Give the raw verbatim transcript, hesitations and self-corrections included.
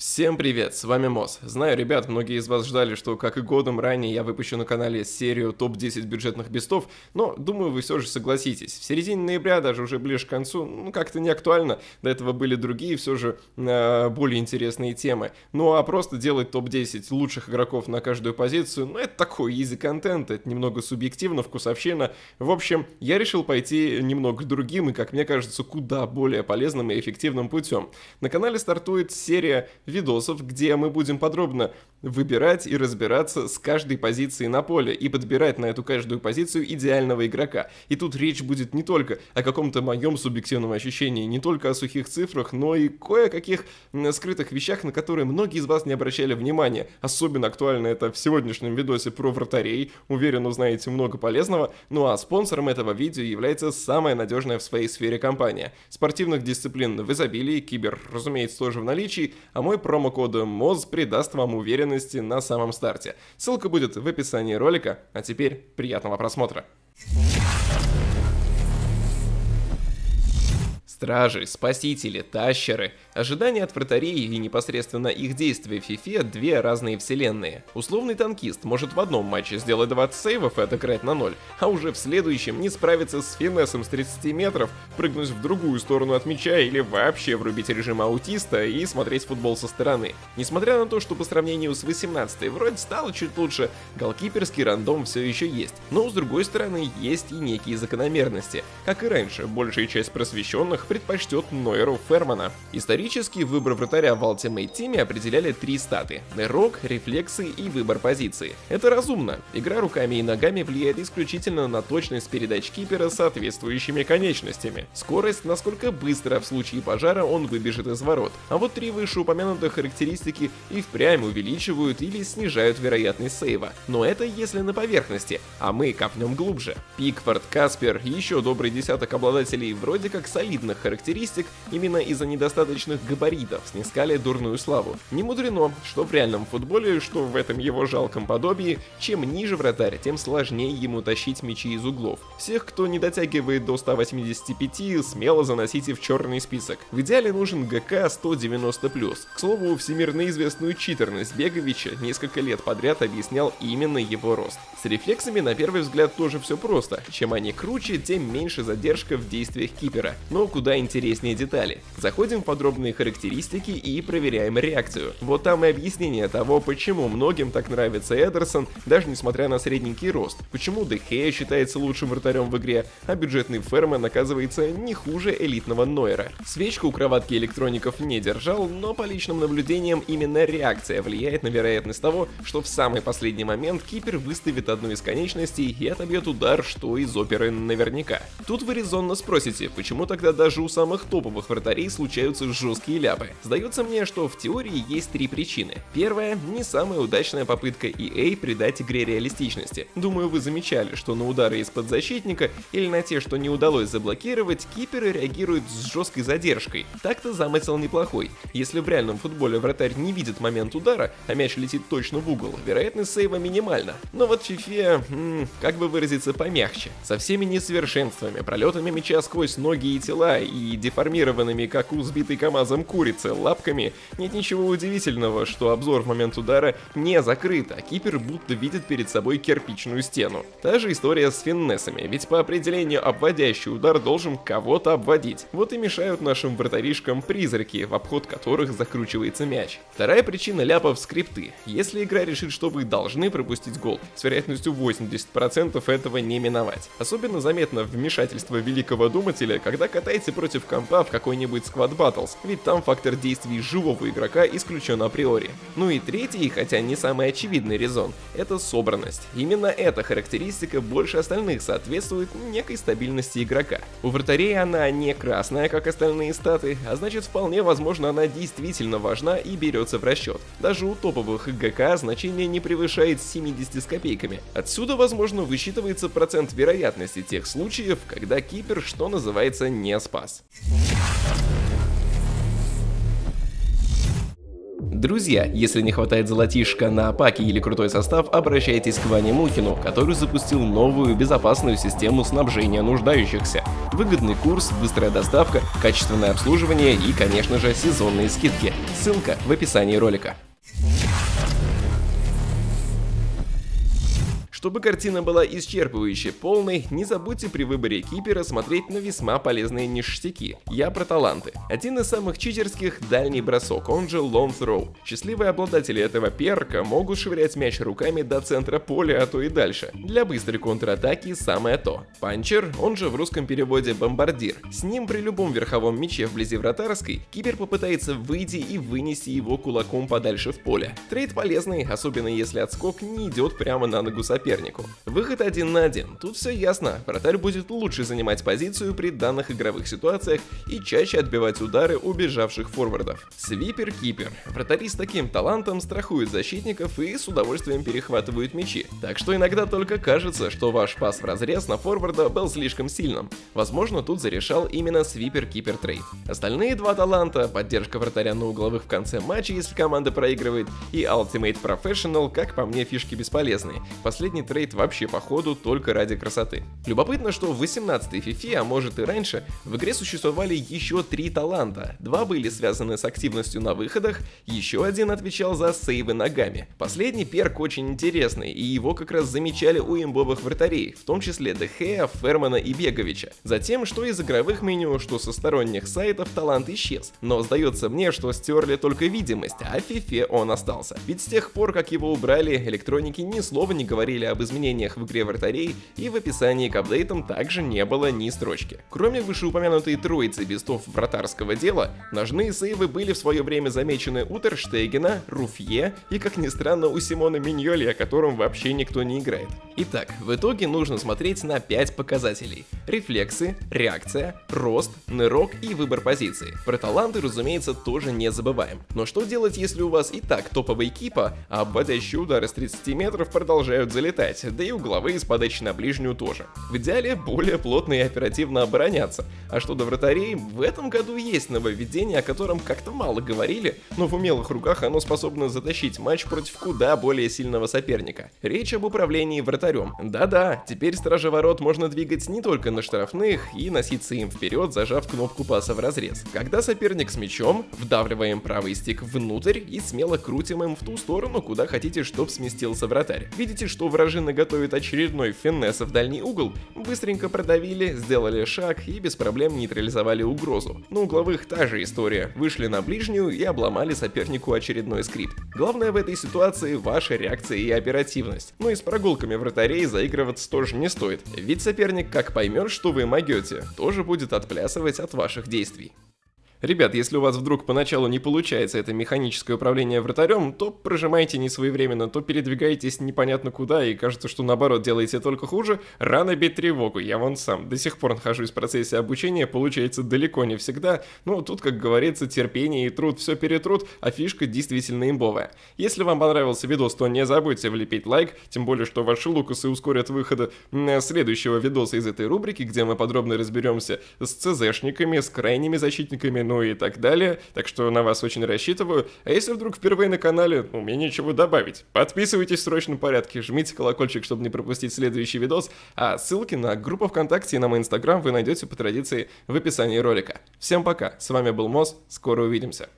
Всем привет, с вами Мосс. Знаю, ребят, многие из вас ждали, что, как и годом ранее, я выпущу на канале серию топ десять бюджетных бестов, но, думаю, вы все же согласитесь. В середине ноября, даже уже ближе к концу, ну, как-то не актуально, до этого были другие, все же, э, более интересные темы. Ну, а просто делать топ десять лучших игроков на каждую позицию, ну, это такой изи-контент, это немного субъективно, вкусовщина. В общем, я решил пойти немного другим и, как мне кажется, куда более полезным и эффективным путем. На канале стартует серия видосов, где мы будем подробно выбирать и разбираться с каждой позицией на поле и подбирать на эту каждую позицию идеального игрока. И тут речь будет не только о каком-то моем субъективном ощущении, не только о сухих цифрах, но и кое-каких скрытых вещах, на которые многие из вас не обращали внимания. Особенно актуально это в сегодняшнем видосе про вратарей. Уверен, узнаете много полезного. Ну а спонсором этого видео является самая надежная в своей сфере компания. Спортивных дисциплин в изобилии, кибер, разумеется, тоже в наличии, а мой промокод МОЗ придаст вам уверенности на самом старте. Ссылка будет в описании ролика, а теперь приятного просмотра. Стражи, спасители, тащеры. Ожидания от вратарей и непосредственно их действия в фифе – две разные вселенные. Условный танкист может в одном матче сделать двадцать сейвов и отыграть на ноль, а уже в следующем не справиться с финесом с тридцати метров, прыгнуть в другую сторону от мяча или вообще врубить режим аутиста и смотреть футбол со стороны. Несмотря на то, что по сравнению с восемнадцатой вроде стало чуть лучше, голкиперский рандом все еще есть. Но с другой стороны есть и некие закономерности. Как и раньше, большая часть просвещенных предпочтет Нойеру Фермана. Исторически выбор вратаря в Ultimate Team определяли три статы – рок, рефлексы и выбор позиции. Это разумно. Игра руками и ногами влияет исключительно на точность передач кипера с соответствующими конечностями. Скорость, насколько быстро в случае пожара он выбежит из ворот. А вот три вышеупомянутых характеристики и впрямь увеличивают или снижают вероятность сейва. Но это если на поверхности, а мы копнем глубже. Пикфорд, Каспер и еще добрый десяток обладателей вроде как солидных характеристик именно из-за недостаточных габаритов снискали дурную славу. Не мудрено, что в реальном футболе, что в этом его жалком подобии, чем ниже вратарь, тем сложнее ему тащить мячи из углов. Всех, кто не дотягивает до ста восьмидесяти пяти, смело заносите в черный список. В идеале нужен ГК сто девяносто плюс. К слову, всемирно известную читерность Беговича несколько лет подряд объяснял именно его рост. С рефлексами на первый взгляд тоже все просто. Чем они круче, тем меньше задержка в действиях кипера. Но куда интереснее детали. Заходим в подробные характеристики и проверяем реакцию. Вот там и объяснение того, почему многим так нравится Эдерсон, даже несмотря на средненький рост, почему Де Хеа считается лучшим вратарем в игре, а бюджетный Ферман оказывается не хуже элитного Нойера. Свечку у кроватки электроников не держал, но по личным наблюдениям именно реакция влияет на вероятность того, что в самый последний момент кипер выставит одну из конечностей и отобьет удар, что из оперы наверняка. Тут вы резонно спросите, почему тогда даже у самых топовых вратарей случаются жесткие ляпы. Сдается мне, что в теории есть три причины. Первая – не самая удачная попытка и эй придать игре реалистичности. Думаю, вы замечали, что на удары из-под защитника или на те, что не удалось заблокировать, киперы реагируют с жесткой задержкой. Так-то замысел неплохой. Если в реальном футболе вратарь не видит момент удара, а мяч летит точно в угол, вероятность сейва минимальна. Но вот в фифе, м-м, как бы выразиться помягче. Со всеми несовершенствами, пролетами мяча сквозь ноги и тела, и деформированными, как у сбитой КамАЗом курицы, лапками, нет ничего удивительного, что обзор в момент удара не закрыт, а кипер будто видит перед собой кирпичную стену. Та же история с финнесами, ведь по определению обводящий удар должен кого-то обводить. Вот и мешают нашим вратаришкам призраки, в обход которых закручивается мяч. Вторая причина ляпов — скрипты. Если игра решит, что вы должны пропустить гол, с вероятностью восемьдесят процентов этого не миновать. Особенно заметно вмешательство великого думателя, когда катаете против компа в какой-нибудь Squad Battles, ведь там фактор действий живого игрока исключен априори. Ну и третий, хотя не самый очевидный резон, это собранность. Именно эта характеристика больше остальных соответствует некой стабильности игрока. У вратарей она не красная, как остальные статы, а значит вполне возможно она действительно важна и берется в расчет. Даже у топовых ГК значение не превышает семидесяти с копейками. Отсюда, возможно, высчитывается процент вероятности тех случаев, когда кипер, что называется, не спал. Us. Друзья, если не хватает золотишка на паки или крутой состав, обращайтесь к Ване Мухину, который запустил новую безопасную систему снабжения нуждающихся. Выгодный курс, быстрая доставка, качественное обслуживание и, конечно же, сезонные скидки. Ссылка в описании ролика. Чтобы картина была исчерпывающе полной, не забудьте при выборе кипера смотреть на весьма полезные ништяки. Я про таланты. Один из самых читерских — дальний бросок, он же long throw. Счастливые обладатели этого перка могут швырять мяч руками до центра поля, а то и дальше. Для быстрой контратаки самое то. Панчер, он же в русском переводе бомбардир. С ним при любом верховом мяче вблизи вратарской кипер попытается выйти и вынести его кулаком подальше в поле. Трейд полезный, особенно если отскок не идет прямо на ногу соперника. Выход один на один. Тут все ясно. Вратарь будет лучше занимать позицию при данных игровых ситуациях и чаще отбивать удары убежавших форвардов. Свипер-кипер. Вратари с таким талантом страхуют защитников и с удовольствием перехватывают мячи. Так что иногда только кажется, что ваш пас в разрез на форварда был слишком сильным. Возможно, тут зарешал именно свипер-кипер трейд. Остальные два таланта — поддержка вратаря на угловых в конце матча, если команда проигрывает, и Ultimate Professional, как по мне, фишки бесполезные. Последний трейд вообще по ходу только ради красоты. Любопытно, что в восемнадцатой фифе, а может и раньше, в игре существовали еще три таланта. Два были связаны с активностью на выходах, еще один отвечал за сейвы ногами. Последний перк очень интересный, и его как раз замечали у имбовых вратарей, в том числе Де Хеа, Фермана и Беговича. Затем, что из игровых меню, что со сторонних сайтов, талант исчез. Но сдается мне, что стерли только видимость, а в фифе он остался. Ведь с тех пор, как его убрали, электроники ни слова не говорили об изменениях в игре вратарей, и в описании к апдейтам также не было ни строчки. Кроме вышеупомянутой троицы бестов вратарского дела, ножные сейвы были в свое время замечены у Тер Штегена, Руфье и, как ни странно, у Симона Миньоли, о котором вообще никто не играет. Итак, в итоге нужно смотреть на пять показателей: рефлексы, реакция, рост, нырок и выбор позиции. Про таланты, разумеется, тоже не забываем. Но что делать, если у вас и так топовая экипа, а обводящие удары с тридцати метров продолжают залетать? Да и угловые с подачи на ближнюю тоже. В идеале более плотно и оперативно обороняться. А что до вратарей, в этом году есть нововведение, о котором как-то мало говорили, но в умелых руках оно способно затащить матч против куда более сильного соперника. Речь об управлении вратарем. Да-да, теперь стражи ворот можно двигать не только на штрафных и носиться им вперед, зажав кнопку паса в разрез. Когда соперник с мячом, вдавливаем правый стик внутрь и смело крутим им в ту сторону, куда хотите, чтоб сместился вратарь. Видите, что вратарь готовит очередной финесса в дальний угол, быстренько продавили, сделали шаг и без проблем нейтрализовали угрозу. На угловых та же история, вышли на ближнюю и обломали сопернику очередной скрипт. Главное в этой ситуации ваша реакция и оперативность, но и с прогулками вратарей заигрываться тоже не стоит, ведь соперник как поймет, что вы могете, тоже будет отплясывать от ваших действий. Ребят, если у вас вдруг поначалу не получается это механическое управление вратарем, то прожимаете несвоевременно, то передвигаетесь непонятно куда и кажется, что наоборот делаете только хуже, рано бить тревогу. Я вон сам до сих пор нахожусь в процессе обучения, получается далеко не всегда, но тут, как говорится, терпение и труд все перетрут, а фишка действительно имбовая. Если вам понравился видос, то не забудьте влепить лайк, тем более, что ваши лукасы ускорят выхода следующего видоса из этой рубрики, где мы подробно разберемся с цзшниками, с крайними защитниками, ну и так далее, так что на вас очень рассчитываю. А если вдруг впервые на канале, ну, мне нечего добавить. Подписывайтесь в срочном порядке, жмите колокольчик, чтобы не пропустить следующий видос, а ссылки на группу ВКонтакте и на мой Инстаграм вы найдете по традиции в описании ролика. Всем пока, с вами был Мосс, скоро увидимся.